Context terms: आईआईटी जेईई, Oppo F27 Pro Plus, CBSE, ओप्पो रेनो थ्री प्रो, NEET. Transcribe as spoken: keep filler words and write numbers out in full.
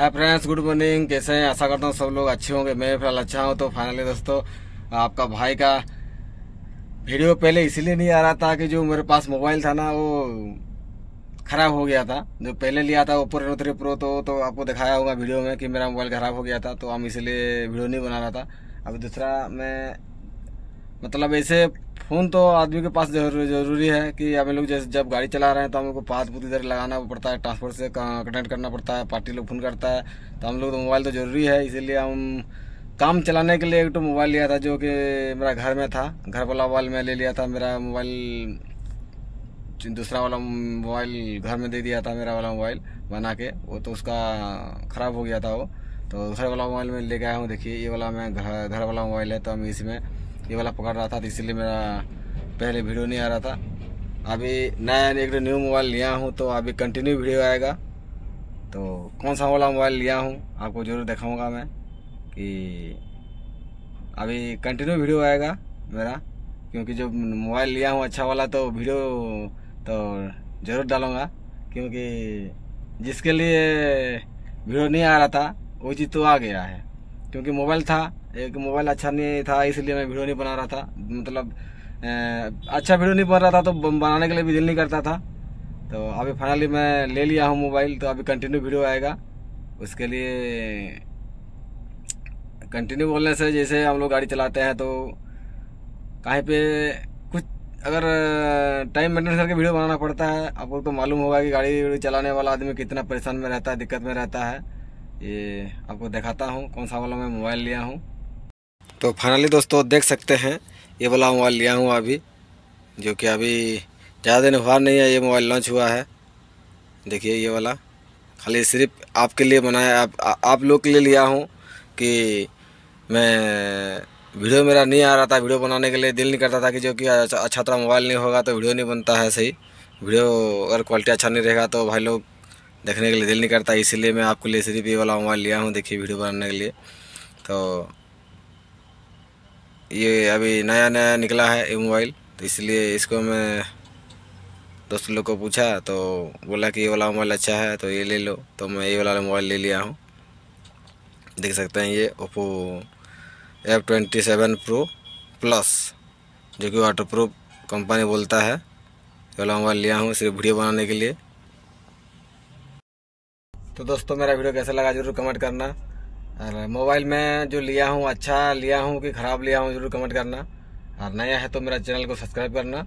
है friends, good morning. कैसे हैं? आशा करता हूँ सब लोग अच्छे होंगे। मैं फिलहाल अच्छा हूँ। तो फाइनली दोस्तों, आपका भाई का वीडियो पहले इसलिए नहीं आ रहा था कि जो मेरे पास मोबाइल था ना वो ख़राब हो गया था, जो पहले लिया था ओप्पो रेनो थ्री प्रो। तो, तो आपको दिखाया होगा वीडियो में कि मेरा मोबाइल ख़राब हो गया था, तो हम इसलिए वीडियो नहीं बना रहा था। अभी दूसरा मैं मतलब ऐसे फ़ोन तो आदमी के पास ज़रूरी है कि हम लोग जैसे जब गाड़ी चला रहे हैं तो हम लोग को पास पूरी देर लगाना पड़ता है, ट्रांसपोर्ट से कनेक्ट करना पड़ता है, पार्टी लोग फ़ोन करता है, तो हम लोग तो मोबाइल तो ज़रूरी है। इसीलिए हम काम चलाने के लिए एक तो मोबाइल लिया था जो कि मेरा घर में था, घर वाला मोबाइल मैं ले लिया था। मेरा मोबाइल दूसरा वाला मोबाइल घर में दे दिया था, मेरा वाला मोबाइल बना के, वो तो उसका ख़राब हो गया था वो, तो दूसरा वाला मोबाइल में लेके आया हूँ। देखिए ये वाला मैं घर घर वाला मोबाइल है, तो हम इसमें ये वाला पकड़ रहा था, तो इसलिए मेरा पहले वीडियो नहीं आ रहा था। अभी नया एक न्यू मोबाइल लिया हूँ, तो अभी कंटिन्यू वीडियो आएगा। तो कौन सा वाला मोबाइल लिया हूँ आपको ज़रूर दिखाऊंगा मैं, कि अभी कंटिन्यू वीडियो आएगा मेरा, क्योंकि जब मोबाइल लिया हूँ अच्छा वाला तो वीडियो तो ज़रूर डालूँगा, क्योंकि जिसके लिए वीडियो नहीं आ रहा था वो चीज़ तो आ गया है। क्योंकि मोबाइल था, एक मोबाइल अच्छा नहीं था, इसलिए मैं वीडियो नहीं बना रहा था। मतलब ए, अच्छा वीडियो नहीं बन रहा था, तो बनाने के लिए भी दिल नहीं करता था। तो अभी फाइनली मैं ले लिया हूँ मोबाइल, तो अभी कंटिन्यू वीडियो आएगा। उसके लिए कंटिन्यू बोलने से जैसे हम लोग गाड़ी चलाते हैं तो कहीं पे कुछ अगर टाइम मेंटेन करके वीडियो बनाना पड़ता है। आपको तो मालूम होगा कि गाड़ी चलाने वाला आदमी कितना परेशान में रहता है, दिक्कत में रहता है। ये आपको दिखाता हूँ कौन सा वाला मैं मोबाइल लिया हूँ। तो फाइनली दोस्तों देख सकते हैं ये वाला मोबाइल लिया हूँ अभी, जो कि अभी ज़्यादा दिन हुआ नहीं है ये मोबाइल लॉन्च हुआ है। देखिए ये वाला खाली सिर्फ आपके लिए बनाया, आप आ, आप लोग के लिए लिया हूँ कि मैं वीडियो मेरा नहीं आ रहा था, वीडियो बनाने के लिए दिल नहीं करता था, कि जो कि अच्छा तरह मोबाइल नहीं होगा तो वीडियो नहीं बनता है सही। वीडियो अगर क्वालिटी अच्छा नहीं रहेगा तो भाई लोग देखने के लिए दिल नहीं करता, इसीलिए मैं आपके लिए सिर्फ ये वाला मोबाइल लिया हूँ। देखिए वीडियो बनाने के लिए, तो ये अभी नया नया निकला है ये मोबाइल, तो इसलिए इसको मैं दोस्त लोग को पूछा तो बोला कि ये वाला मोबाइल अच्छा है तो ये ले लो, तो मैं ये वाला मोबाइल ले लिया हूँ। देख सकते हैं ये Oppo F twenty seven pro plus, जो कि वाटर प्रूफ कंपनी बोलता है, ये वाला मोबाइल लिया हूँ सिर्फ वीडियो बनाने के लिए। तो दोस्तों मेरा वीडियो कैसा लगा जरूर कमेंट करना, और मोबाइल में जो लिया हूँ अच्छा लिया हूँ कि ख़राब लिया हूँ जरूर कमेंट करना, और नया है तो मेरा चैनल को सब्सक्राइब करना।